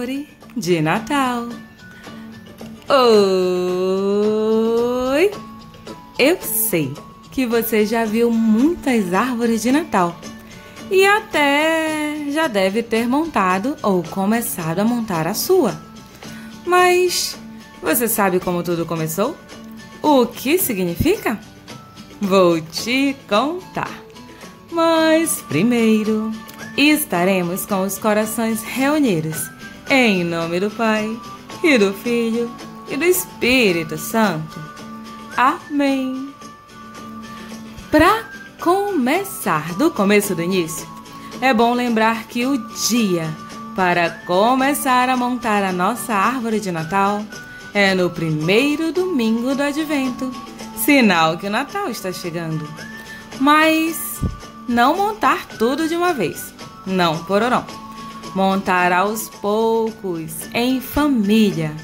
árvore de Natal. Oi! Eu sei que você já viu muitas árvores de Natal e até já deve ter montado ou começado a montar a sua. Mas você sabe como tudo começou? O que significa? Vou te contar. Mas primeiro estaremos com os corações reunidos em nome do Pai e do Filho e do Espírito Santo. Amém. Para começar do começo do início, é bom lembrar que o dia para começar a montar a nossa árvore de Natal é no primeiro domingo do Advento, sinal que o Natal está chegando. Mas não montar tudo de uma vez, não, pororão. Montar aos poucos, em família,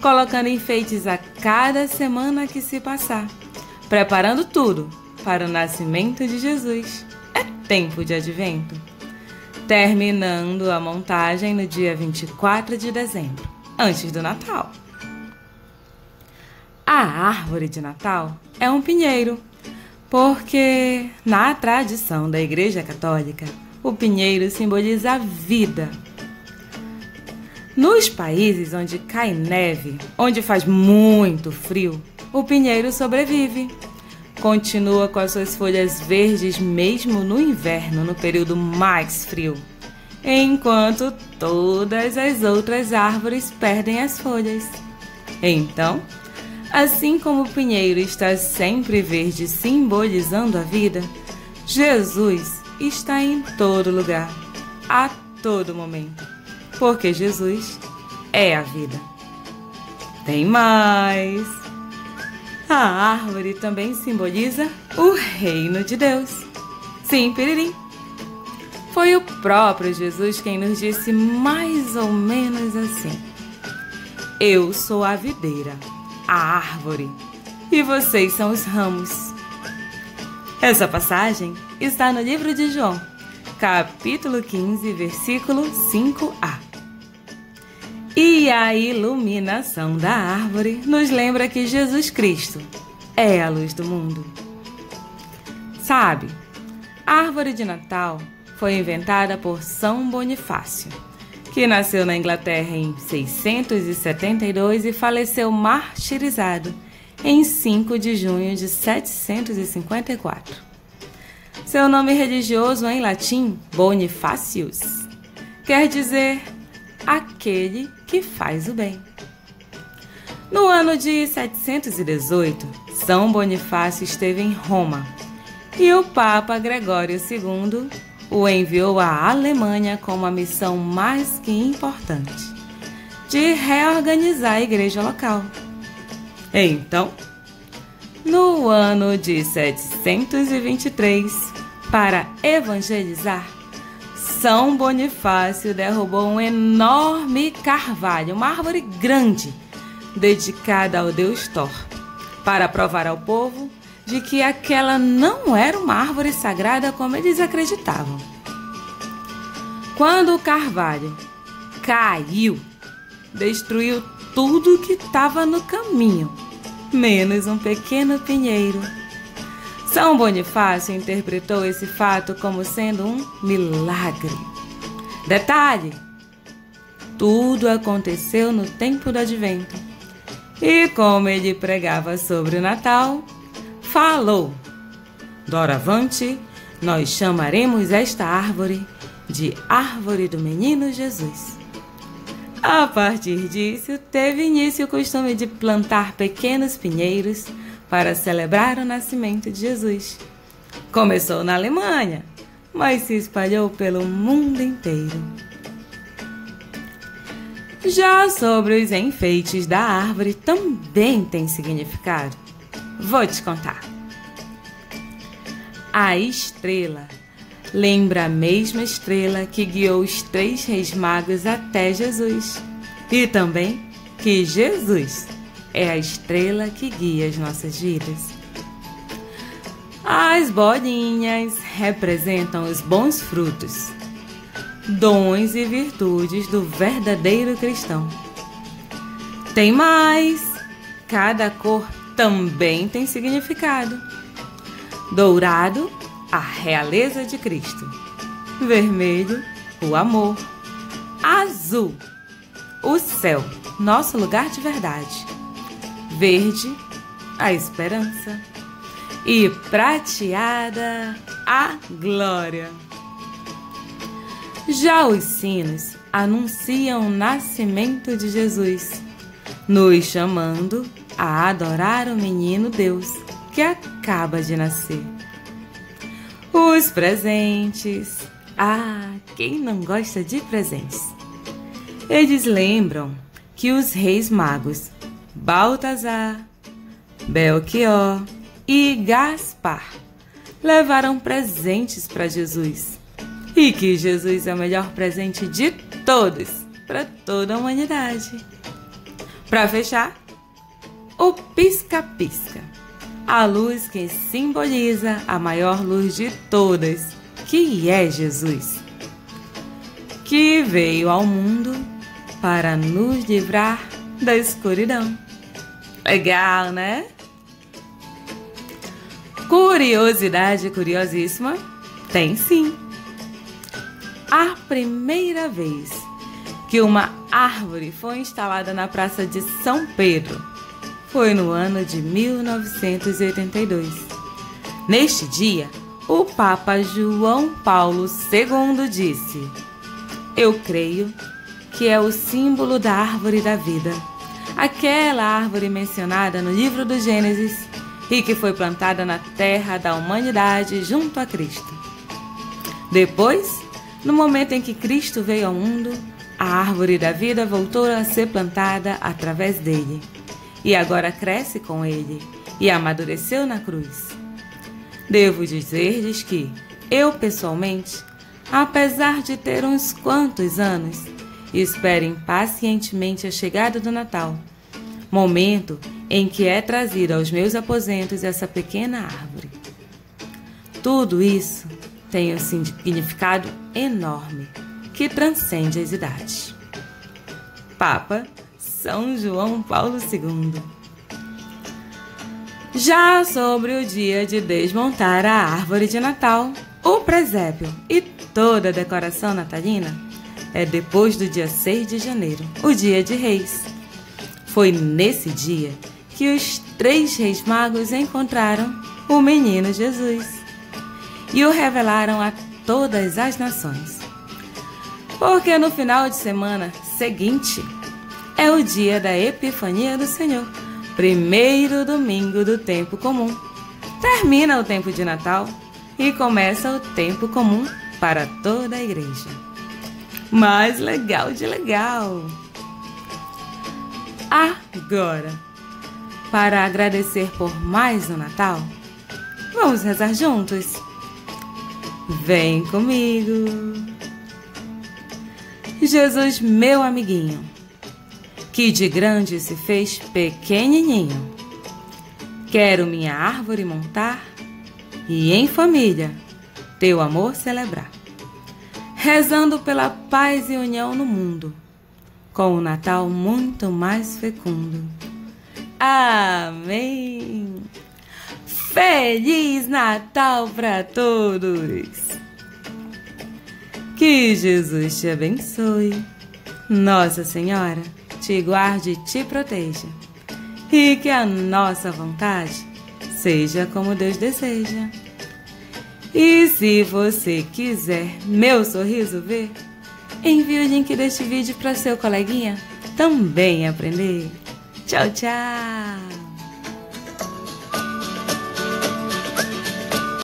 colocando enfeites a cada semana que se passar, preparando tudo para o nascimento de Jesus. É tempo de Advento. Terminando a montagem no dia 24 de dezembro, antes do Natal. A árvore de Natal é um pinheiro, porque na tradição da Igreja Católica, o pinheiro simboliza a vida. Nos países onde cai neve, onde faz muito frio, o pinheiro sobrevive. Continua com as suas folhas verdes mesmo no inverno, no período mais frio, enquanto todas as outras árvores perdem as folhas. Então, assim como o pinheiro está sempre verde, simbolizando a vida, Jesus está em todo lugar, a todo momento, porque Jesus é a vida. Tem mais! A árvore também simboliza o reino de Deus. Sim, piririm. Foi o próprio Jesus quem nos disse mais ou menos assim: eu sou a videira, a árvore, e vocês são os ramos. Essa passagem está no livro de João, capítulo 15, versículo 5a. E a iluminação da árvore nos lembra que Jesus Cristo é a luz do mundo. Sabe, a árvore de Natal foi inventada por São Bonifácio, que nasceu na Inglaterra em 672 e faleceu martirizado em 5 de junho de 754. Seu nome religioso em latim, Bonifacius, quer dizer aquele que faz o bem. No ano de 718, São Bonifácio esteve em Roma e o Papa Gregório II o enviou à Alemanha com uma missão mais que importante, de reorganizar a igreja local. Então, no ano de 723, para evangelizar, São Bonifácio derrubou um enorme carvalho, uma árvore grande, dedicada ao deus Thor, para provar ao povo de que aquela não era uma árvore sagrada como eles acreditavam. Quando o carvalho caiu, destruiu tudo que estava no caminho, menos um pequeno pinheiro. São Bonifácio interpretou esse fato como sendo um milagre. Detalhe: tudo aconteceu no tempo do Advento. E como ele pregava sobre o Natal, falou: doravante, nós chamaremos esta árvore de Árvore do Menino Jesus. A partir disso, teve início o costume de plantar pequenos pinheiros para celebrar o nascimento de Jesus. Começou na Alemanha, mas se espalhou pelo mundo inteiro. Já sobre os enfeites da árvore também tem significado. Vou te contar. A estrela lembra a mesma estrela que guiou os três reis magos até Jesus, e também que Jesus é a estrela que guia as nossas vidas. As bolinhas representam os bons frutos. dons e virtudes do verdadeiro cristão. Tem mais! Cada cor também tem significado. Dourado, a realeza de Cristo. Vermelho, o amor. Azul, o céu, nosso lugar de verdade. Verde, a esperança. E prateada, a glória. Já os sinos anunciam o nascimento de Jesus, nos chamando a adorar o menino Deus que acaba de nascer. Os presentes. Ah, quem não gosta de presentes? Eles lembram que os reis magos Baltasar, Belchior e Gaspar levaram presentes para Jesus, e que Jesus é o melhor presente de todos para toda a humanidade. Para fechar, o pisca-pisca, a luz que simboliza a maior luz de todas, que é Jesus, que veio ao mundo para nos livrar da escuridão. Legal, né? Curiosidade curiosíssima? Tem sim! A primeira vez que uma árvore foi instalada na Praça de São Pedro foi no ano de 1982. Neste dia, o Papa João Paulo II disse: "Eu creio que é o símbolo da árvore da vida, aquela árvore mencionada no livro do Gênesis, e que foi plantada na terra da humanidade junto a Cristo." Depois, no momento em que Cristo veio ao mundo, a árvore da vida voltou a ser plantada através dele, e agora cresce com ele, e amadureceu na cruz. Devo dizer-lhes que eu, pessoalmente, apesar de ter uns quantos anos, espero impacientemente a chegada do Natal, momento em que é trazida aos meus aposentos essa pequena árvore. Tudo isso tem um significado enorme, que transcende as idades. Papa São João Paulo II. Já sobre o dia de desmontar a árvore de Natal, o presépio e toda a decoração natalina é depois do dia 6 de janeiro, o dia de Reis. Foi nesse dia que os três reis magos encontraram o menino Jesus e o revelaram a todas as nações. Porque no final de semana seguinte é o dia da Epifania do Senhor, primeiro domingo do tempo comum. Termina o tempo de Natal e começa o tempo comum para toda a igreja. Mas legal de legal! Agora, para agradecer por mais um Natal, vamos rezar juntos? Vem comigo! Jesus, meu amiguinho, que de grande se fez pequenininho, quero minha árvore montar e em família teu amor celebrar, rezando pela paz e união no mundo, com o Natal muito mais fecundo. Amém! Feliz Natal para todos! Que Jesus te abençoe, Nossa Senhora te guarde e te proteja, e que a nossa vontade seja como Deus deseja. E se você quiser meu sorriso ver, envie o link deste vídeo para seu coleguinha também aprender. Tchau, tchau!